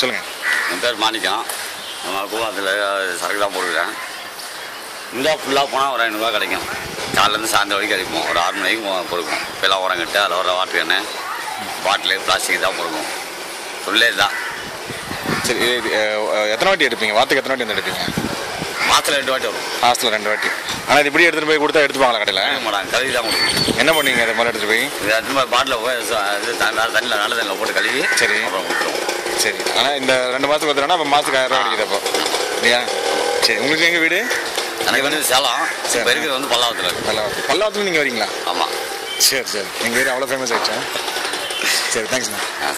சொல்லுங்கள். என் பேர் மாணிக்கம். நம்ம கூவாத்தில் சரக்கு தான் போட்டுக்கிறேன். இந்தா ஃபுல்லாக போனால் ஒரு ஐநூறுரூவா கிடைக்கும். காலையிலேருந்து சாயந்தரம் வரைக்கும் கிடைக்கும். ஒரு 6 மணிக்கு பொறுக்கும். இப்போலாம் உரம் கட்டு அதில் வர வாட்டர் எண்ணெய் பாட்டில் பிளாஸ்டிக் தான் பொறுக்கும். சொல்லே தான். சரி, எத்தனை வாட்டி எடுப்பீங்க? வாரத்துக்கு எத்தனை வாட்டி வந்து எடுப்பீங்க? மாதத்தில் 2 வாட்டி வரும், மாதத்தில் 2 வாட்டி. ஆனால் இது இப்படி எடுத்துகிட்டு போய் கொடுத்தா எடுத்துப்பாங்களா கடையில்? மேடம் கழுவி தான் கொடுக்கும். என்ன பண்ணுவீங்க இதை மாதிரி எடுத்துகிட்டு போய்? இது எடுத்துகிட்டு போய் பாட்டில் போய் தண்ணியில் நல்ல தண்ணியில் போட்டு கழுவி சரி அப்புறம் கொடுத்துருவோம். சரி, ஆனால் இந்த 2 மாதத்துக்கு வந்துடுறோன்னா அப்போ மாதத்துக்கு 1000 ரூபா கிடைக்குது அப்போ இல்லையா? சரி, உங்களுக்கு எங்கள் வீடு? எனக்கு வந்து சேலம். சரி, பெருக்கிறது வந்து பல்லாவரத்தில். பல்லாவரத்தில் நீங்கள் வரீங்களா? ஆமாம். சரி சரி, எங்கள் வீடு அவ்வளோ ஃபேமஸ் ஆகிடுச்சா? சரி, தேங்க்ஸ்ண்ணா.